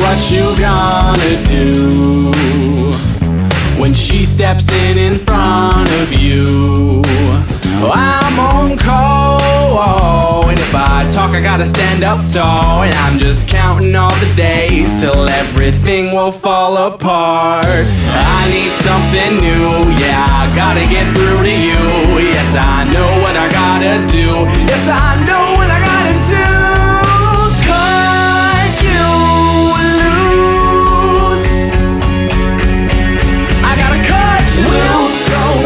What you gonna do when she steps in front of you? I'm on call, and if I talk I gotta stand up tall, and I'm just counting all the days till everything will fall apart. I need something new, yeah, I gotta get through to you. Yes, I know what I gotta do. Yes, I know what I gotta do.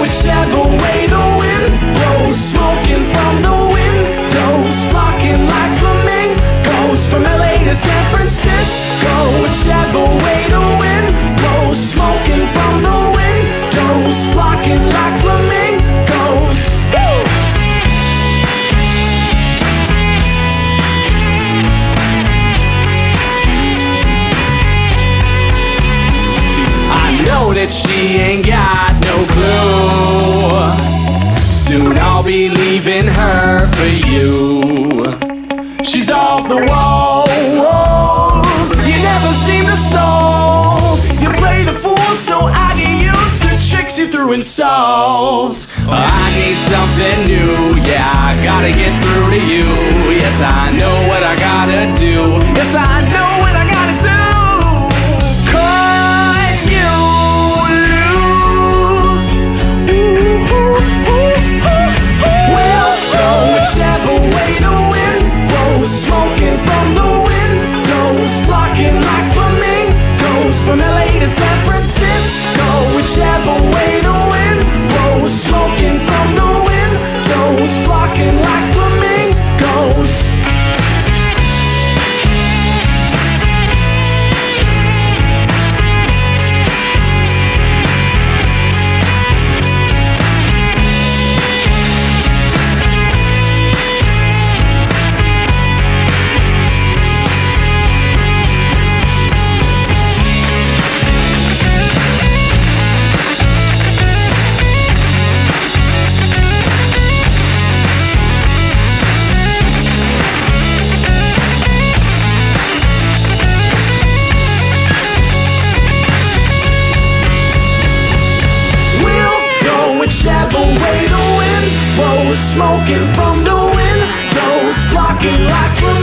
Whichever way the wind blows, smoking from the windows, flocking like flamingos from LA to San Francisco. Whichever way the wind blows, smoking from the windows, flocking like flamingos. See, I know that she ain't got no clue. Soon I'll be leaving her for you. She's off the walls. You never seem to stall. You play the fool, so I get used to tricks you threw and solved. I need something new, yeah, I gotta get through to you. Yes, I know what I gotta do. Yes, I know what I gotta do. From LA to San Francisco, whichever way the wind blows, smoking from the windows, flocking like flamingos. Whichever way the wind blows, smoking from the windows, flocking like flamingos.